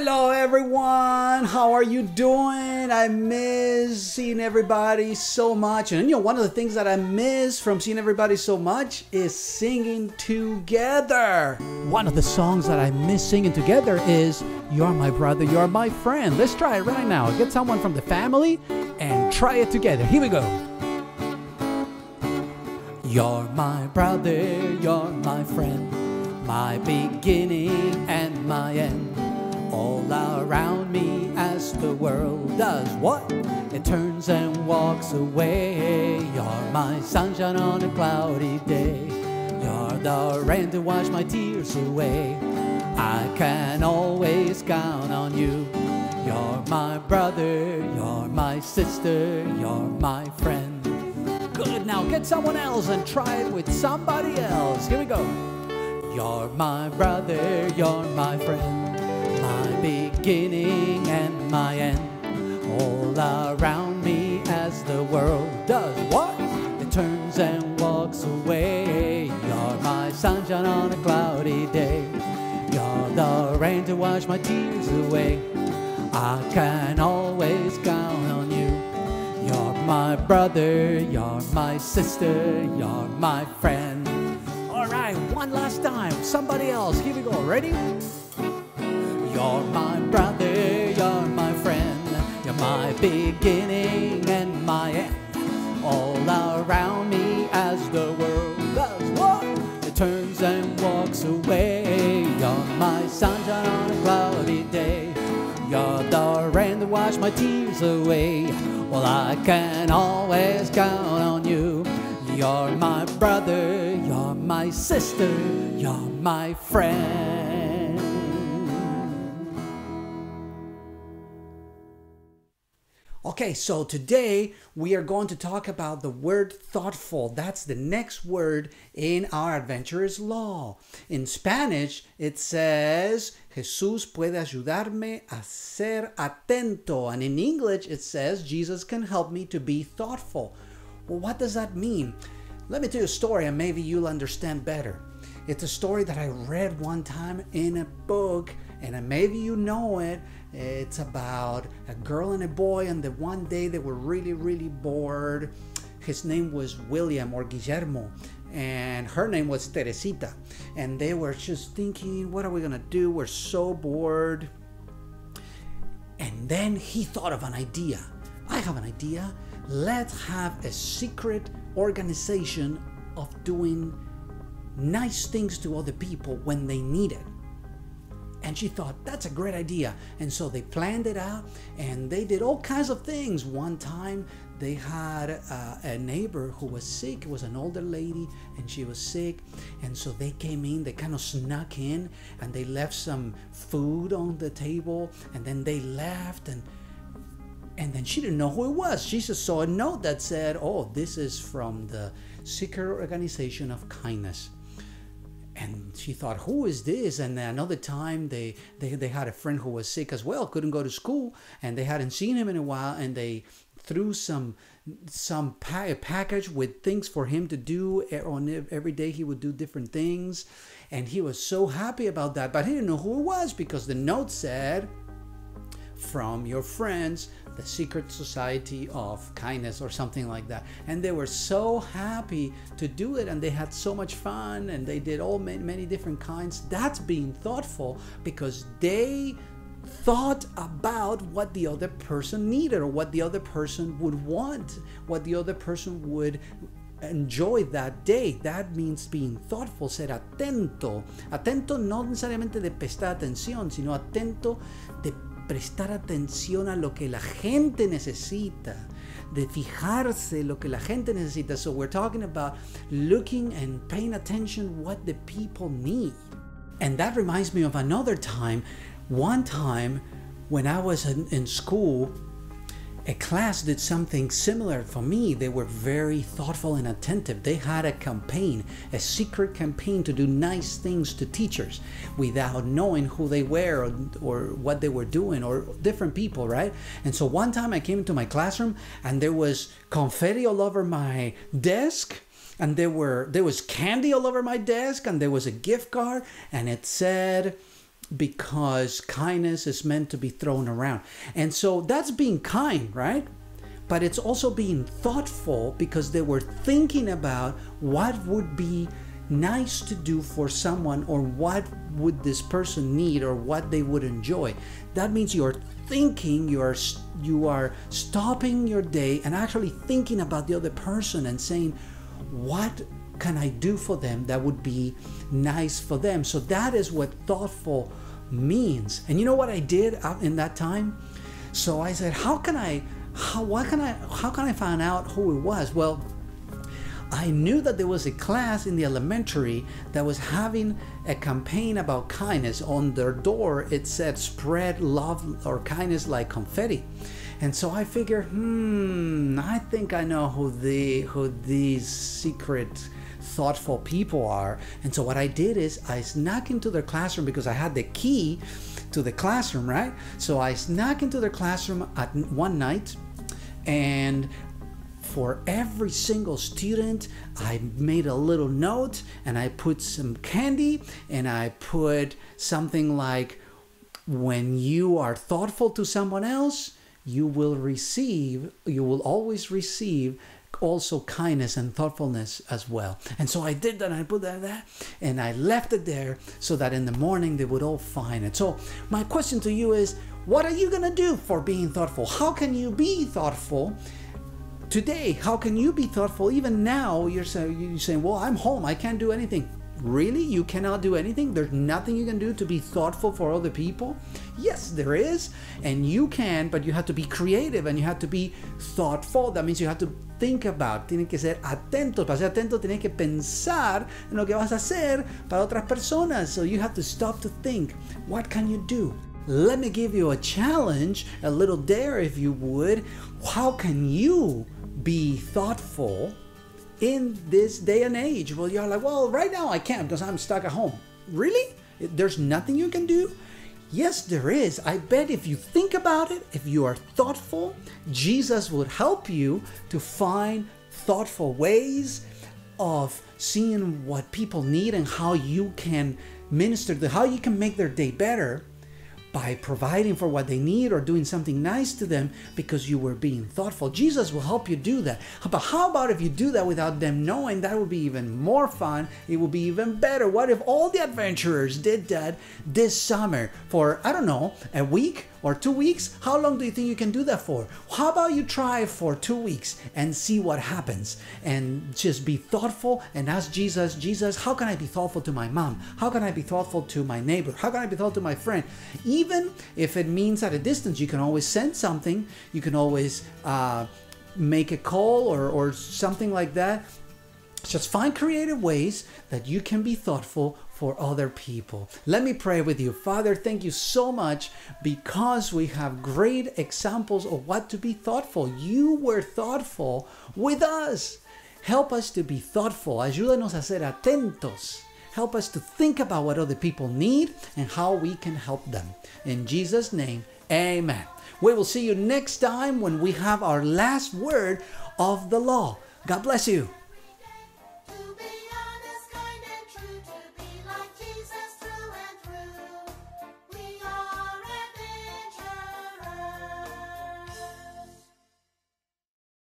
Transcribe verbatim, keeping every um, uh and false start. Hello everyone, how are you doing? I miss seeing everybody so much, and you know, one of the things that I miss from seeing everybody so much is singing together. One of the songs that I miss singing together is You're My Brother, You're My Friend. Let's try it right now. Get someone from the family and try it together. Here we go. You're my brother, you're my friend, my beginning and my end. All around me as the world does what? It turns and walks away. You're my sunshine on a cloudy day. You're the rain to wash my tears away. I can always count on you. You're my brother, you're my sister, you're my friend. Good, now get someone else and try it with somebody else. Here we go. You're my brother, you're my friend, my beginning and my end. All around me as the world does what? It turns and walks away. You're my sunshine on a cloudy day. You're the rain to wash my tears away. I can always count on you. You're my brother, you're my sister, you're my friend. Alright, one last time. Somebody else. Here we go. Ready? You're my brother, you're my friend, you're my beginning and my end. All around me as the world does what? It turns and walks away. You're my sunshine on a cloudy day. You're the rain that washes my tears away. Well, I can always count on you. You're my brother, you're my sister, you're my friend. Okay, so today we are going to talk about the word thoughtful. That's the next word in our Adventurer's Law. In Spanish, it says, Jesús puede ayudarme a ser atento. And in English, it says, Jesus can help me to be thoughtful. Well, what does that mean? Let me tell you a story and maybe you'll understand better. It's a story that I read one time in a book, and maybe you know it. It's about a girl and a boy, and the one day they were really, really bored. His name was William or Guillermo, and her name was Teresita. And they were just thinking, what are we gonna do? We're so bored. And then he thought of an idea. I have an idea. Let's have a secret organization of doing nice things to other people when they need it. And she thought, that's a great idea. And so they planned it out and they did all kinds of things. One time they had uh, a neighbor who was sick. It was an older lady and she was sick. And so they came in, they kind of snuck in and they left some food on the table. And then they left and, and then she didn't know who it was. She just saw a note that said, oh, this is from the Secret Organization of Kindness. And she thought, who is this? And another time they, they they had a friend who was sick as well, couldn't go to school, and they hadn't seen him in a while, and they threw some some pa package with things for him to do. On every day he would do different things, and he was so happy about that, but he didn't know who it was because the note said, from your friends, the Secret Society of Kindness, or something like that. And they were so happy to do it, and they had so much fun, and they did all many, many different kinds. That's being thoughtful, because they thought about what the other person needed, or what the other person would want, what the other person would enjoy that day. That means being thoughtful, ser atento. Atento no necesariamente de prestar atención, sino atento de prestar atención a lo que la gente necesita, de fijarse lo que la gente necesita. So we're talking about looking and paying attention what the people need. And that reminds me of another time. One time when I was in, in school, a class did something similar for me. They were very thoughtful and attentive. They had a campaign, a secret campaign to do nice things to teachers without knowing who they were or, or what they were doing, or different people, right? And so one time I came into my classroom and there was confetti all over my desk, and there were there was candy all over my desk, and there was a gift card, and it said, because kindness is meant to be thrown around. And so that's being kind, right? But it's also being thoughtful, because they were thinking about what would be nice to do for someone, or what would this person need, or what they would enjoy. That means you're thinking, you are you are stopping your day and actually thinking about the other person and saying, what can I do for them that would be nice for them? So that is what thoughtful means. And you know what I did in that time? So I said, how can I How, why can I, how can I find out who it was? Well, I knew that there was a class in the elementary that was having a campaign about kindness. On their door, it said, spread love or kindness like confetti. And so I figured, hmm, I think I know who, the, who these secret thoughtful people are. And so what I did is I snuck into their classroom, because I had the key to the classroom, right? So I snuck into their classroom at one night, and for every single student, I made a little note, and I put some candy, and I put something like, when you are thoughtful to someone else, you will receive, you will always receive also kindness and thoughtfulness as well. And so I did that, and I put that there, and I left it there so that in the morning they would all find it. So my question to you is, what are you gonna do for being thoughtful? How can you be thoughtful today? How can you be thoughtful even now? You're saying, you're saying, well, I'm home, I can't do anything. Really? You cannot do anything? There's nothing you can do to be thoughtful for other people? Yes, there is, and you can, but you have to be creative, and you have to be thoughtful. That means you have to think about. Tienes que ser atentos. Para ser atento, tienes que pensar en lo que vas a hacer para otras personas. So you have to stop to think. What can you do? Let me give you a challenge, a little dare if you would. How can you be thoughtful in this day and age? Well, you're like, well, right now I can't because I'm stuck at home. Really? There's nothing you can do? Yes, there is. I bet if you think about it, if you are thoughtful, Jesus would help you to find thoughtful ways of seeing what people need and how you can minister to, how you can make their day better by providing for what they need or doing something nice to them because you were being thoughtful. Jesus will help you do that. But how about if you do that without them knowing? That would be even more fun. It would be even better. What if all the adventurers did that this summer for, I don't know, a week or two weeks? How long do you think you can do that for? How about you try for two weeks and see what happens? And just be thoughtful and ask Jesus, Jesus, how can I be thoughtful to my mom? How can I be thoughtful to my neighbor? How can I be thoughtful to my friend? Even if it means at a distance, you can always send something. You can always uh, make a call or, or something like that. Just find creative ways that you can be thoughtful for other people. Let me pray with you. Father, thank you so much because we have great examples of what to be thoughtful. You were thoughtful with us. Help us to be thoughtful. Ayúdanos a ser atentos. Help us to think about what other people need and how we can help them. In Jesus' name, amen. We will see you next time when we have our last word of the law. God bless you.